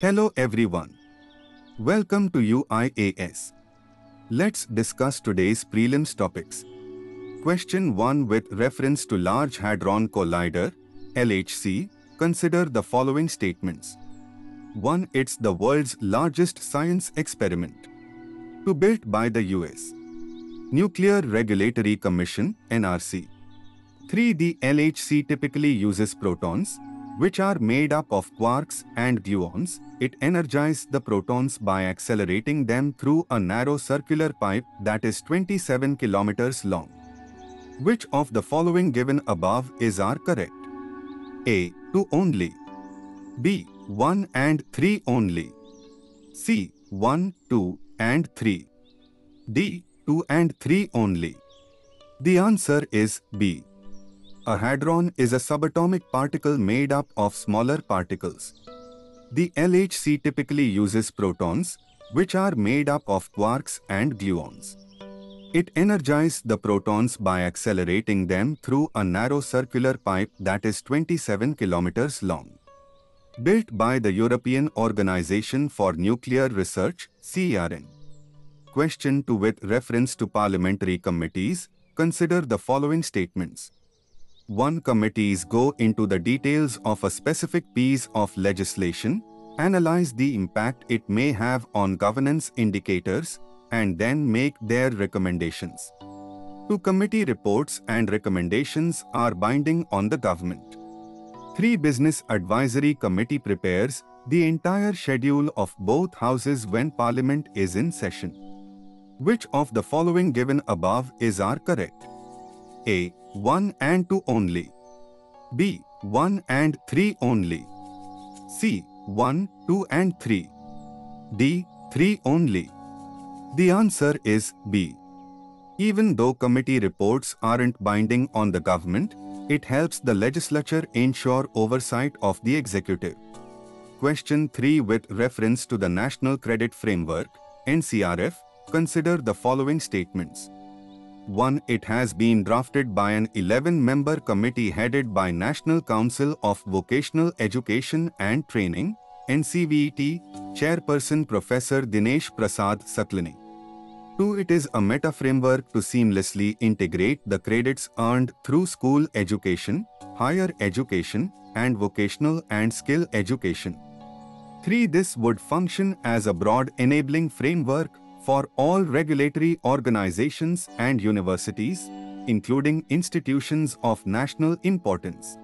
Hello everyone. Welcome to UIAS. Let's discuss today's prelims topics. Question 1 with reference to Large Hadron Collider, LHC, consider the following statements. 1. It's the world's largest science experiment. 2. Built by the US Nuclear Regulatory Commission, NRC. 3. The LHC typically uses protons, which are made up of quarks and gluons. It energizes the protons by accelerating them through a narrow circular pipe that is 27 kilometers long. Which of the following given above are correct? A. 2 only. B. 1 and 3 only. C. 1, 2 and 3. D. 2 and 3 only. The answer is B. A hadron is a subatomic particle made up of smaller particles. The LHC typically uses protons, which are made up of quarks and gluons. It energizes the protons by accelerating them through a narrow circular pipe that is 27 kilometers long. Built by the European Organization for Nuclear Research, CERN. Question 2 with reference to parliamentary committees, consider the following statements. 1. Committees go into the details of a specific piece of legislation, analyze the impact it may have on governance indicators, and then make their recommendations. 2. Committee reports and recommendations are binding on the government. 3. Business Advisory Committee prepares the entire schedule of both houses when Parliament is in session. Which of the following given above are correct? A. 1 and 2 only. B. 1 and 3 only. C. 1, 2 and 3. D. 3 only. The answer is B. Even though committee reports aren't binding on the government, it helps the legislature ensure oversight of the executive. Question 3 with reference to the National Credit Framework, NCRF, consider the following statements. 1. It has been drafted by an 11-member committee headed by National Council of Vocational Education and Training, NCVET, Chairperson Professor Dinesh Prasad Saklani. 2. It is a meta-framework to seamlessly integrate the credits earned through school education, higher education, and vocational and skill education. 3. This would function as a broad enabling framework for all regulatory organizations and universities, including institutions of national importance.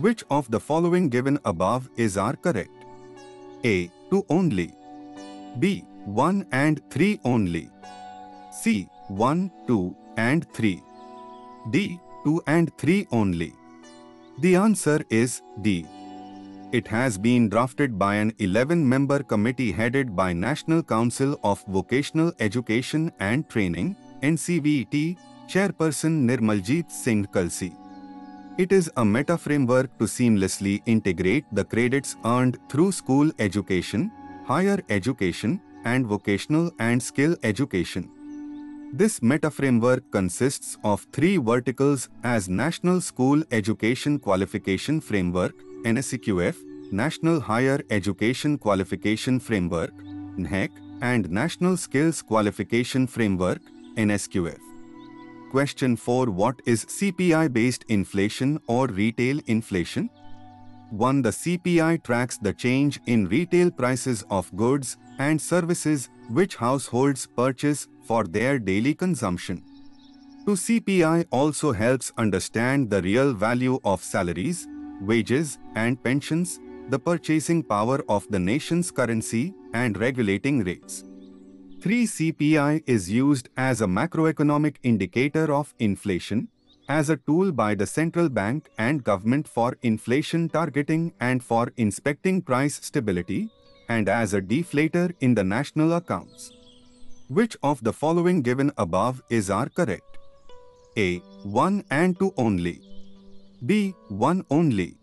Which of the following given above are correct? A. 2 only. B. 1 and 3 only. C. 1, 2 and 3. D. 2 and 3 only. The answer is D. It has been drafted by an 11-member committee headed by National Council of Vocational Education and Training, NCVET, Chairperson Nirmaljeet Singh Kalsi. It is a meta-framework to seamlessly integrate the credits earned through school education, higher education, and vocational and skill education. This meta-framework consists of 3 verticals as National School Education Qualification Framework, NSQF, National Higher Education Qualification Framework, NHEC, and National Skills Qualification Framework, NSQF. Question 4. What is CPI-based inflation or retail inflation? 1. The CPI tracks the change in retail prices of goods and services which households purchase for their daily consumption. 2. CPI also helps understand the real value of salaries, wages and pensions, the purchasing power of the nation's currency, and regulating rates. 3. CPI is used as a macroeconomic indicator of inflation, as a tool by the central bank and government for inflation targeting and for inspecting price stability, and as a deflator in the national accounts. Which of the following given above are correct? A. 1 and 2 only. B. 1 only.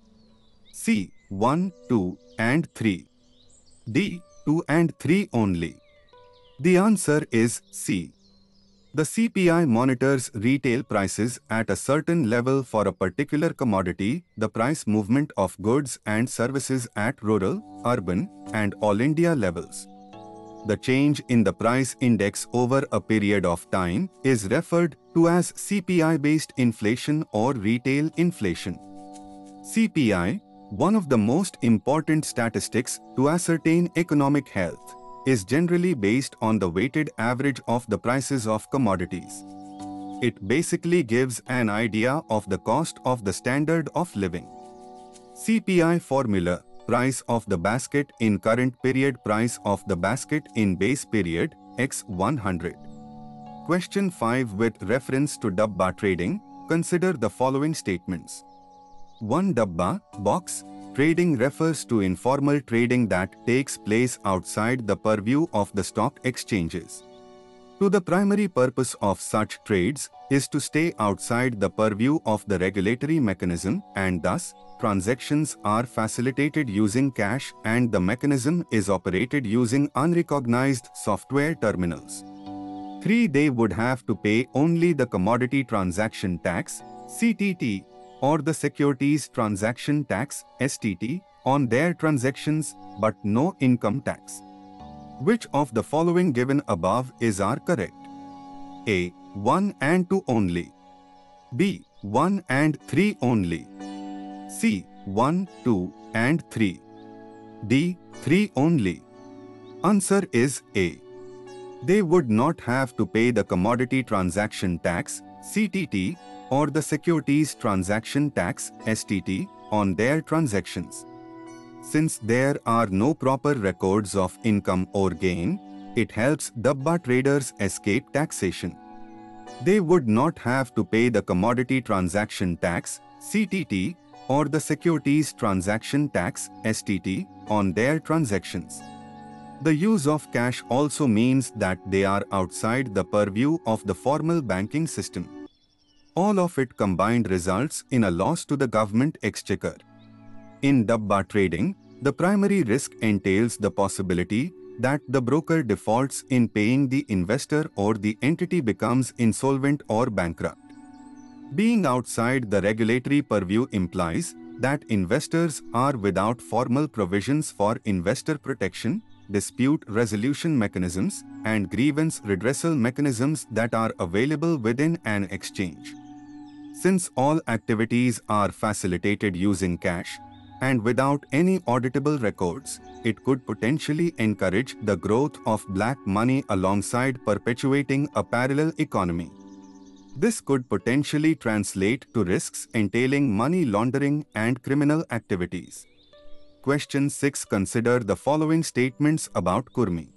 C. 1, 2 and 3. D. 2 and 3 only. The answer is C. The CPI monitors retail prices at a certain level for a particular commodity, the price movement of goods and services at rural, urban, and all India levels. The change in the price index over a period of time is referred to as CPI-based inflation or retail inflation. CPI, one of the most important statistics to ascertain economic health, is generally based on the weighted average of the prices of commodities. It basically gives an idea of the cost of the standard of living. CPI formula, price of the basket in current period, price of the basket in base period, x100. Question 5. With reference to Dabba trading, consider the following statements. 1. Dabba, box, trading refers to informal trading that takes place outside the purview of the stock exchanges. 2. The primary purpose of such trades is to stay outside the purview of the regulatory mechanism, and thus, transactions are facilitated using cash and the mechanism is operated using unrecognized software terminals. 3. They would have to pay only the commodity transaction tax, CTT, or the Securities Transaction Tax, STT, on their transactions, but no income tax. Which of the following given above are correct? A. 1 and 2 only. B. 1 and 3 only. C. 1, 2 and 3. D. 3 only. Answer is A. They would not have to pay the Commodity Transaction Tax, CTT, or the Securities Transaction Tax, STT, on their transactions. Since there are no proper records of income or gain, it helps Dabba traders escape taxation. They would not have to pay the Commodity Transaction Tax, CTT, or the Securities Transaction Tax, STT, on their transactions. The use of cash also means that they are outside the purview of the formal banking system. All of it combined results in a loss to the government exchequer. In Dabba trading, the primary risk entails the possibility that the broker defaults in paying the investor or the entity becomes insolvent or bankrupt. Being outside the regulatory purview implies that investors are without formal provisions for investor protection, dispute resolution mechanisms, and grievance redressal mechanisms that are available within an exchange. Since all activities are facilitated using cash, and without any auditable records, it could potentially encourage the growth of black money alongside perpetuating a parallel economy. This could potentially translate to risks entailing money laundering and criminal activities. Question 6. Consider the following statements about Kurmi.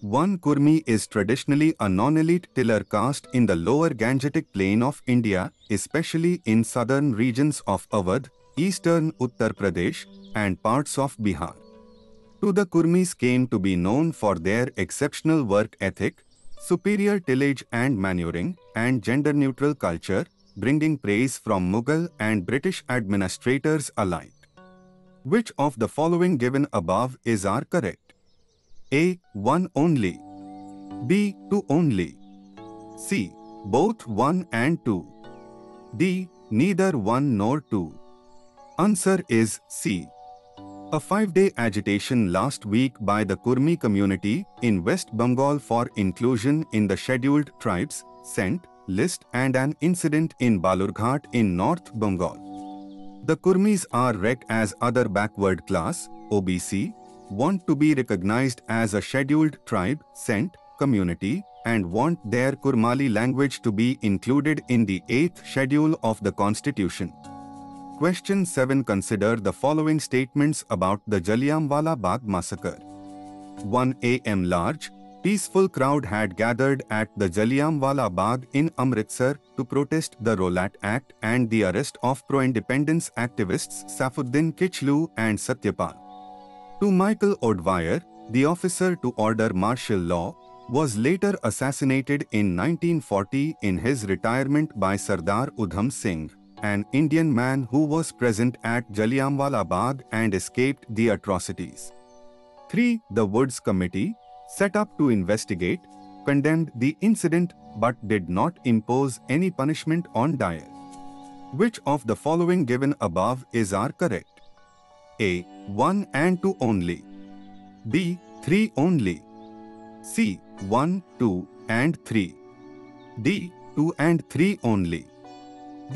1. Kurmi is traditionally a non-elite tiller caste in the lower Gangetic plain of India, especially in southern regions of Awadh, eastern Uttar Pradesh, and parts of Bihar. 2. The Kurmis came to be known for their exceptional work ethic, superior tillage and manuring, and gender-neutral culture, bringing praise from Mughal and British administrators alike. Which of the following given above are correct? A. 1 only. B. 2 only. C. Both 1 and 2. D. Neither 1 nor 2. Answer is C. A 5-day agitation last week by the Kurmi community in West Bengal for inclusion in the Scheduled Tribes (SENT) list and an incident in Balurghat in North Bengal. The Kurmis are ranked as other backward class, OBC, want to be recognized as a scheduled tribe, SENT, community, and want their Kurmali language to be included in the 8th schedule of the constitution. Question 7. Consider the following statements about the Jallianwala Bagh massacre. 1 a.m. Large, peaceful crowd had gathered at the Jallianwala Bagh in Amritsar to protest the Rowlatt Act and the arrest of pro-independence activists Safurdin Kitchlu and Satyapal. 2. Michael O'Dwyer, the officer to order martial law, was later assassinated in 1940 in his retirement by Sardar Udham Singh, an Indian man who was present at Jallianwala Bagh and escaped the atrocities. 3. The Woods Committee, set up to investigate, condemned the incident but did not impose any punishment on Dyer. Which of the following given above is are correct? A. 1 and 2 only. B. 3 only. C. 1, 2 and 3. D. 2 and 3 only.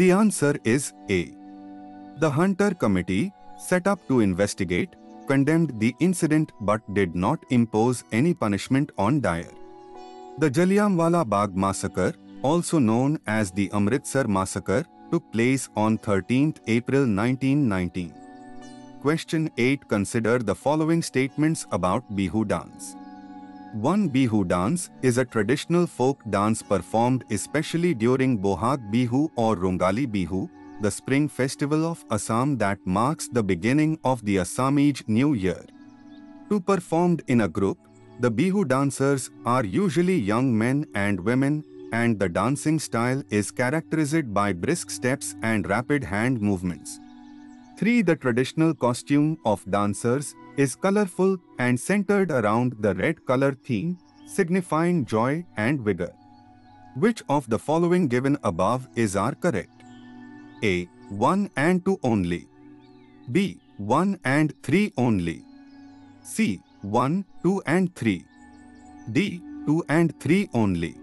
The answer is A. The Hunter Committee, set up to investigate, condemned the incident but did not impose any punishment on Dyer. The Jallianwala Bagh massacre, also known as the Amritsar massacre, took place on 13th April 1919. Question 8. Consider the following statements about Bihu dance. 1. Bihu dance is a traditional folk dance performed especially during Bohag Bihu or Rongali Bihu, the spring festival of Assam that marks the beginning of the Assamese New Year. 2. Performed in a group, the Bihu dancers are usually young men and women, and the dancing style is characterized by brisk steps and rapid hand movements. 3. The traditional costume of dancers is colorful and centered around the red color theme, signifying joy and vigor. Which of the following given above is are correct? A. 1 and 2 only. B. 1 and 3 only. C. 1, 2 and 3. D. 2 and 3 only.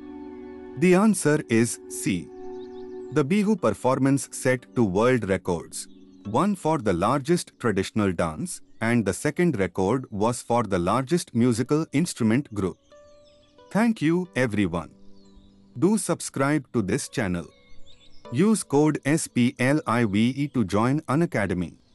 The answer is C. The Bihu performance set two world records. One for the largest traditional dance, and the second record was for the largest musical instrument group. Thank you, everyone. Do subscribe to this channel. Use code SPLIVE to join Unacademy.